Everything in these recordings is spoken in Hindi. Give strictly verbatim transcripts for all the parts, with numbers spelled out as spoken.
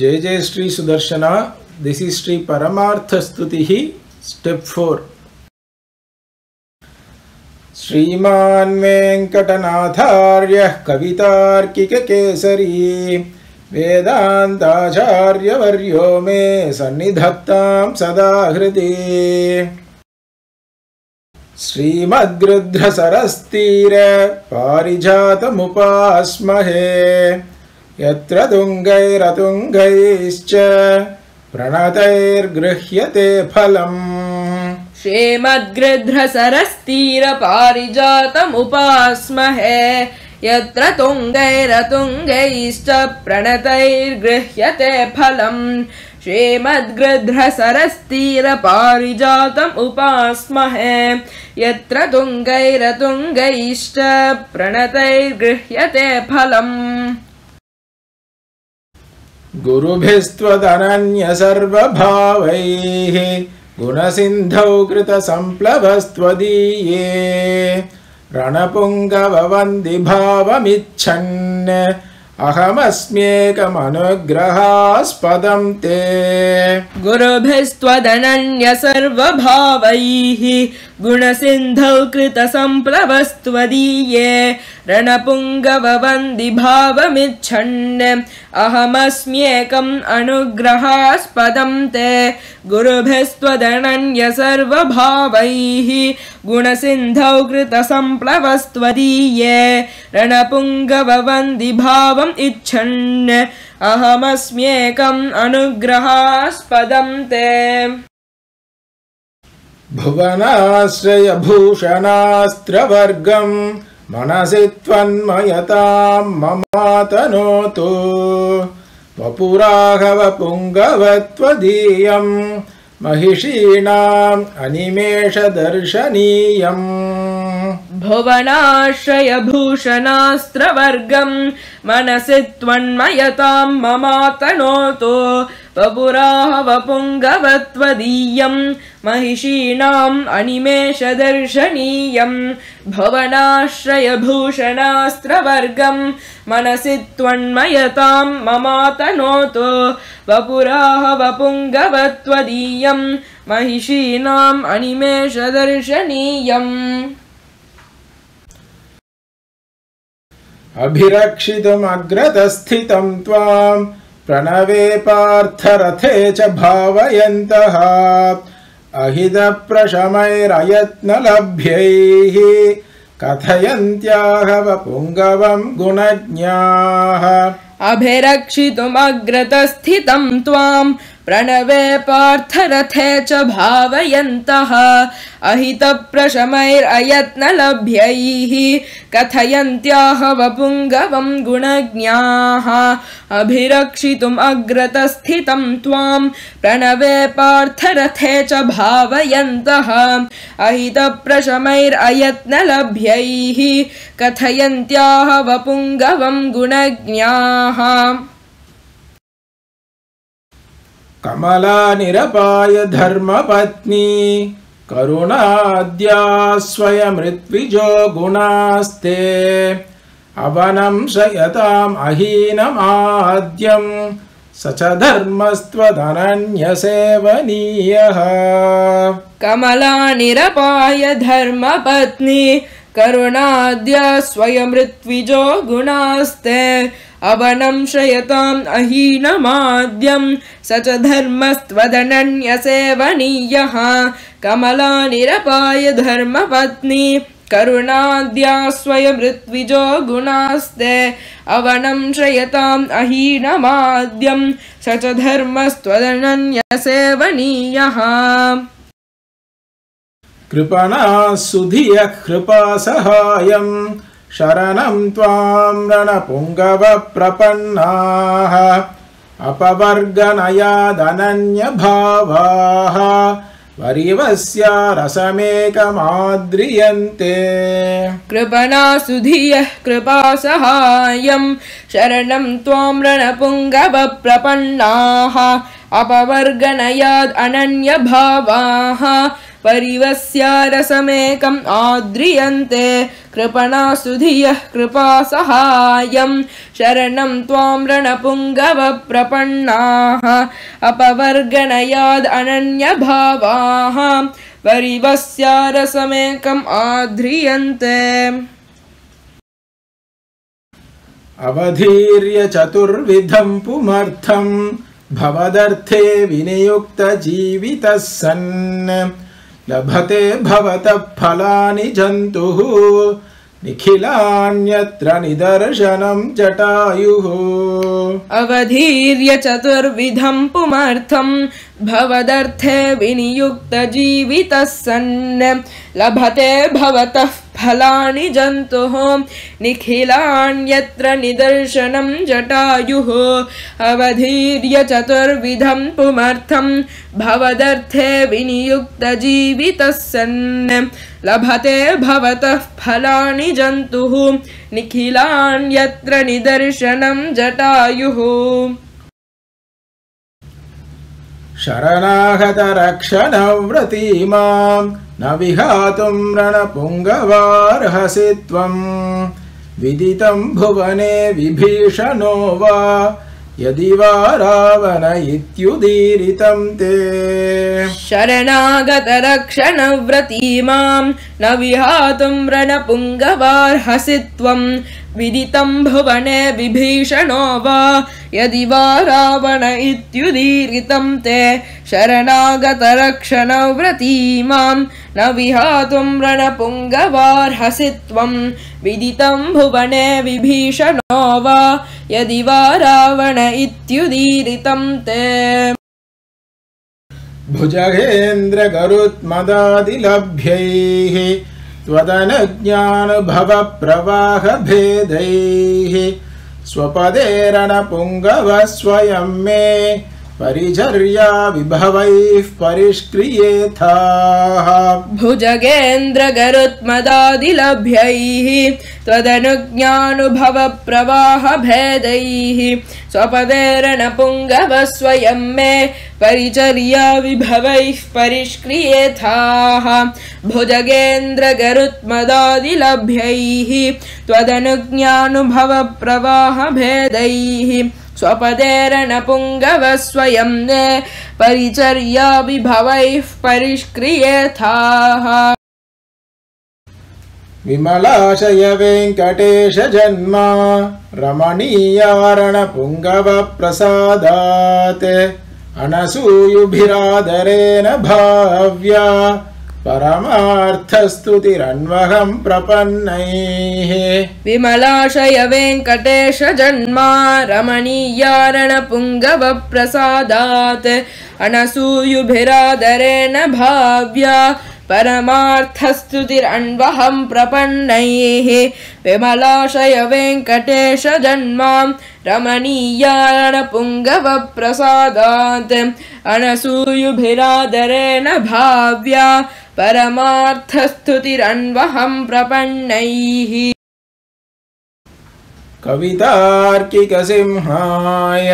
जय जय श्री सुदर्शन. दिस इज श्री परमार्थ स्तुति स्टेप फोर. श्रीमान वेंकटनाथार्य कवितार्किक केसरी वेदांताचार्य वर्यो मे सन्निधत्तां सदा हृदि. श्रीमद्रुद्र सरस्तीरे पारिजातमुपास्महे यत्र तुंगैरतुंगैश्च प्रणतैर्गृह्यते फलम्. श्रीमद्गृध्र सरस्तीर पारिजातमुपास्महे यत्र तुंगैरतुंगैश्च प्रणतैर्गृह्यते फलम्. श्रीमद्गृध्र सरस्तीर पारिजातमुपास्महे यत्र तुंगैरतुंगैश्च प्रणतैर्गृह्यते फलम्. गुरुभिस्त्वदनन्य सर्वभावैः गुणसिन्धौ कृतसंप्लवस्त्वदीये रणपुङ्गववन्दि भावमिच्छन् अहमस्म्येकमनुग्रहास्पदं ते. गुरुभिस्त्वदनन्य सर्वभावैः गुणसिन्धौ कृतसंप्लवस्त्वदीये रणपुङ्गववन्दि भावमिच्छन् अहमस्म्येकम् अनुग्रहास्पदं ते. गुरुभिस्त्वदनन्य सर्वभावैः गुणसिन्धौ कृतसंप्लवस्त्वदीये रणपुङ्गववन्दि भावम् इच्छन् अहमस्म्येकम् अनुग्रहास्पदं ते. भुवनाश्रय भूषणास्त्रवर्गं मनसि त्वन्मयतां ममातनोतु वपुराघव पुङ्गवत्वदीयं महिषीणाम् अनिमेषदर्शनीयम्. भुवनाश्रय भूषणास्त्रवर्गं मनसि त्वन्मयतां ममातनोतु वपुराहव पुङ्गवत्वदीयं महिषीणाम् अनिमेषदर्शनीयम्. भवनाश्रय भूषणास्त्रवर्गं मनसि त्वन्मयतां ममातनोतु वपुराहव पुङ्गवत्वदीयं महिषीणाम् अनिमेषदर्शनीयम्. अभिरक्षितमग्रतस्थितं त्वाम् प्रणवे पार्थरथे च भावयन्तः अहितप्रशमैरयत्नलभ्यैः कथयन्त्याह वपुङ्गवं गुणज्ञाः. अभिरक्षितुमग्रतस्थितं त्वां प्रणवे पार्थरथे च भावयन्तः अहितप्रशमैरयत्नलभ्यैः कथयन्त्याह वपुङ्गवं गुणज्ञाः. अभिरक्षितुमग्रतस्थितं त्वां प्रणवे पार्थरथे च भावयन्तः अहितप्रशमैरयत्नलभ्यैः कथयन्त्याह वपुङ्गवं गुणज्ञाः. कमला निरपाय धर्मपत्नी करुणाद्या स्वयमृत्विजो गुणास्ते अवनं शयताम् अहीनमाद्यं स च धर्मस्त्वदनन्यसेवनीयः. कमला निरपाय धर्मपत्नी करुणाद्या स्वयमृत्विजो गुणास्ते अवनं शयताम् अहीनमाद्यं स च धर्मस्त्वदनन्यसेवनीयः. कमला निरपाय धर्मपत्नी करुणाद्या स्वयमृत्विजो गुणास्ते अवनं शयताम् अहीनमाद्यं स च धर्मस्त्वदनन्यसेवनीयः. कृपणा सुधिय कृपा सहायम् शरणं त्वां रणपुङ्गव प्रपन्नाः अपवर्गनयादनन्यभावाः वरिवस्य रसमेकमाद्रियन्ते. कृपणा सुधियः कृपा सहायं शरणं त्वां रणपुङ्गव प्रपन्नाः अपवर्गनयादनन्यभावाः परिवस्या रसमेकं आद्रियन्ते कृपणा सुधियः कृपा सहायं शरणं त्वां रणपुङ्गव प्रपन्नाः अपवर्गणयाद अनन्य भावाः परिवस्या रसमेकं आद्रियन्ते। अवधीर्य चतुर्विधं पुमर्थं भवदर्थे विनियुक्त जीवितः सन् लभते भवतः फलानि जन्तुः निखिलान्यत्र निदर्शनं जटायुः। अवधीर्य चतुर्विधं पुमर्थं भवदर्थे विनियुक्त जीवितः सन् लभते भवतः फलानि जन्तुः निखिलान्यत्र निदर्शनं जटायुः। अवधीर्य चतुर्विधं पुमर्थं भवदर्थे विनियुक्त जीवितः सन् लभते भवतः फलानि जन्तुः निखिलान्यत्र निदर्शनं जटायुः। शरणागत रक्षणव्रती मां न विहातुं रणपुङ्गवार्हसि त्वं विदितं भुवने विभीषणो वा यदि वा रावण इत्युदीरितं ते। शरणागत रक्षणव्रती मां न विहातुं रणपुङ्गवार्हसि त्वं विदितं भुवने विभीषणो वा यदि वा रावण इत्युदीरितं ते। शरणागत रक्षणव्रती मां न विहातुं रणपुङ्गवार्हसि त्वं विदितं भुवने विभीषणो वा यदि वा रावण इत्युदीरितं ते। भुजगेन्द्र गरुत्मदादिलभ्यैः त्वदनज्ञानभव प्रवाहभेदैः स्वपदे रणपुङ्गव स्वयं मे परिचर्या विभवैः परिष्क्रियेथाः। भुजगेन्द्र गरुत्मदादिलभ्यैः त्वदनुज्ञानुभव प्रवाह भेदैः स्वपदे रणपुङ्गव स्वयं मे परिचर्या विभवैः परिष्क्रियेथाः। भुजगेन्द्र गरुत्मदादिलभ्यैः त्वदनुज्ञानुभव प्रवाह भेदैः स्वपदे रणपुङ्गव स्वयं मे परिचर्या विभवैः परिष्क्रियेथाः। विमलाशय वेङ्कटेश जन्मा रमणीया रणपुङ्गव प्रसादात् अनसूयुभिरादरेण भाव्या परमार्थस्तुतिरन्वहं प्रपन्नैः। विमलाशय वेङ्कटेश जन्मा रमणीया रणपुङ्गव प्रसादात् अनसूयुभिरादरेण भाव्या परमार्थस्तुतिरन्वहं प्रपन्नैः। विमलाशय वेङ्कटेश जन्मा रमणीया रणपुङ्गव प्रसादात् अनसूयुभिरादरेण भाव्या परमार्थस्तुतिरन्वहं प्रपन्नैः। कवितार्किकसिंहाय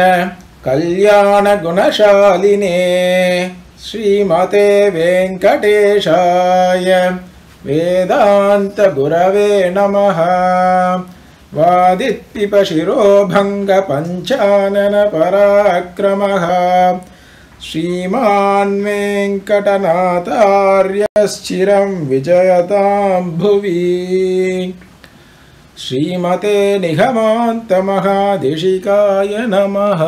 कल्याणगुणशालिने श्रीमते वेंकटेशाय वेदांत गुरवे नमः। वादित्पिपशिरोभङ्गपञ्चानन पराक्रमः श्रीमान् वेङ्कटनाथार्यश्चिरं विजयतां भुवि। श्रीमते निगमान्तमहादिशिकाय नमः।